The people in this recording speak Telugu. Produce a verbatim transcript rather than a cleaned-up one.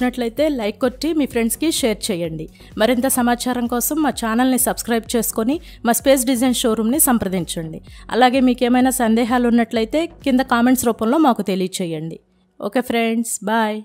నచ్చినట్లయితే లైక్ కొట్టి మీ ఫ్రెండ్స్ కి షేర్ చేయండి. మరింత సమాచారం కోసం మా ఛానల్ ని సబ్స్క్రైబ్ చేసుకొని మా స్పేస్ డిజైన్ షోరూమ్ ని సంప్రదించండి. అలాగే మీకు ఏమైనా సందేహాలు ఉన్నట్లయితే కింద కామెంట్స్ రూపంలో మాకు తెలియజేయండి. Okay friends, bye.